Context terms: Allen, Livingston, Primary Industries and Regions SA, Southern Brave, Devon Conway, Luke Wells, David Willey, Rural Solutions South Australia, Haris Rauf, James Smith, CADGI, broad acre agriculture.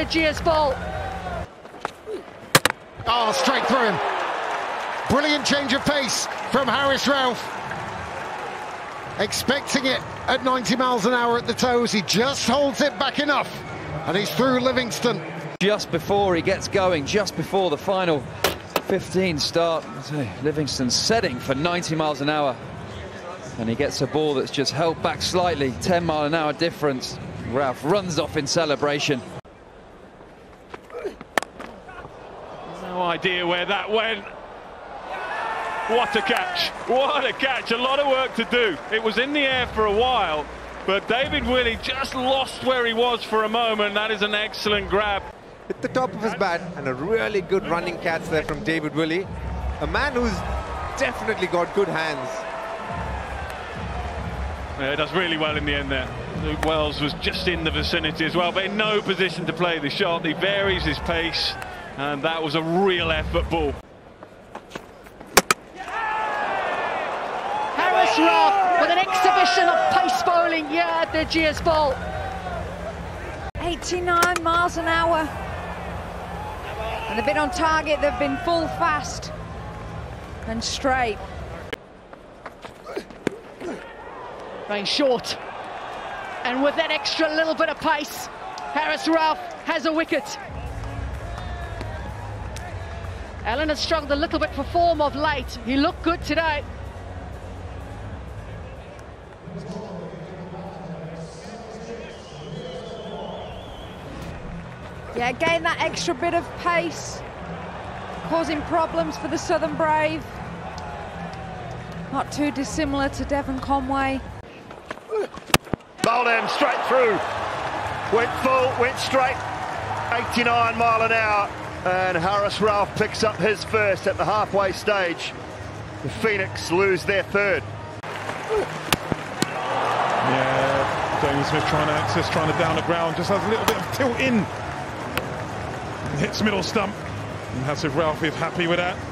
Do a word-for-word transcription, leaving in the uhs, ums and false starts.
Regius ball. Oh, straight through him. Brilliant change of pace from Haris Rauf. Expecting it at ninety miles an hour at the toes. He just holds it back enough. And he's through Livingston. Just before he gets going, just before the final fifteen start, Livingston setting for ninety miles an hour. And he gets a ball that's just held back slightly. ten mile an hour difference. Rauf runs off in celebration. No idea where that went. What a catch. What a catch. A lot of work to do. It was in the air for a while, but David Willey just lost where he was for a moment. That is an excellent grab. At the top of his bat, and a really good running catch there from David Willey. A man who's definitely got good hands. Yeah, does really well in the end there. Luke Wells was just in the vicinity as well, but in no position to play the shot. He varies his pace, and that was a real effort ball. Haris Rauf with an exhibition of pace bowling. Yeah, the G S ball. eighty-nine miles an hour. And they've been on target. They've been full, fast, and straight. Going short, and with that extra little bit of pace, Haris Rauf has a wicket. Allen has struggled a little bit for form of late. He looked good today. Yeah, again, that extra bit of pace, causing problems for the Southern Brave. Not too dissimilar to Devon Conway. Bowled him straight through, went full, went straight, eighty-nine mile an hour, and Haris Rauf picks up his first at the halfway stage. The Phoenix lose their third. Yeah, James Smith trying to access, trying to down the ground, just has a little bit of tilt in, hits middle stump, and Haris Rauf is happy with that.